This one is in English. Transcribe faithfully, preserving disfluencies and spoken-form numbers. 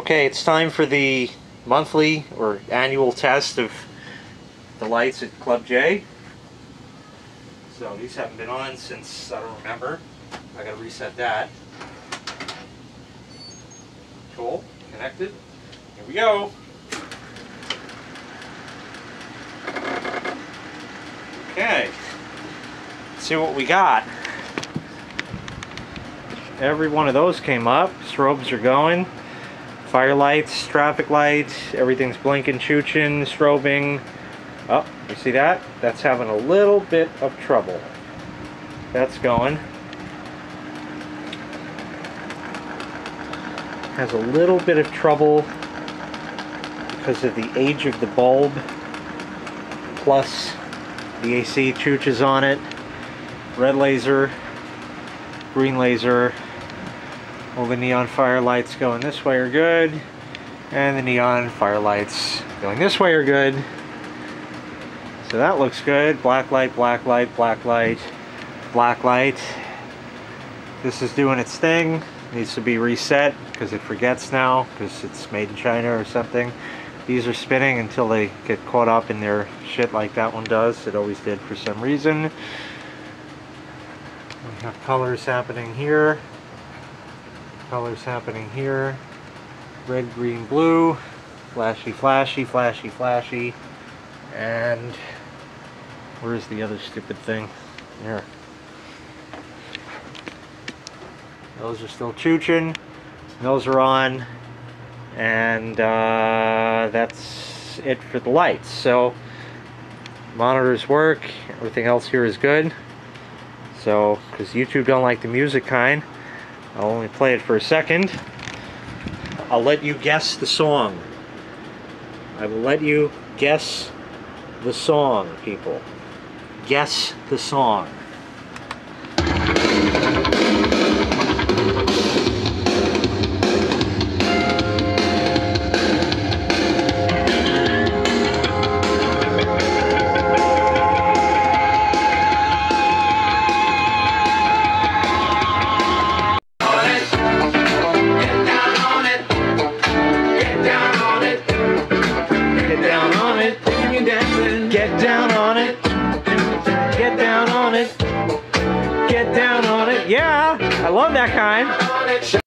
Okay, it's time for the monthly or annual test of the lights at Club Jay. So these haven't been on since, I don't remember. I gotta reset that. Cool, connected. Here we go. Okay, let's see what we got. Every one of those came up, strobes are going. Fire lights, traffic lights, everything's blinking, chooching, strobing. Oh, you see that? That's having a little bit of trouble. That's going. Has a little bit of trouble because of the age of the bulb, plus the A C chooches on it. Red laser, green laser. All the neon fire lights going this way are good, and the neon fire lights going this way are good. So that looks good. Black light, black light, black light, black light. This is doing its thing. It needs to be reset because it forgets now because it's made in China or something. These are spinning until they get caught up in their shit like that one does. It always did for some reason. We have colors happening here. Colors happening here. Red, green, blue. Flashy, flashy, flashy, flashy. And where's the other stupid thing? There. Those are still chooching. Those are on. And uh, that's it for the lights. So monitors work. Everything else here is good. So, because YouTube don't like the music kind. I'll only play it for a second. I'll let you guess the song. I will let you guess the song, people. Guess the song.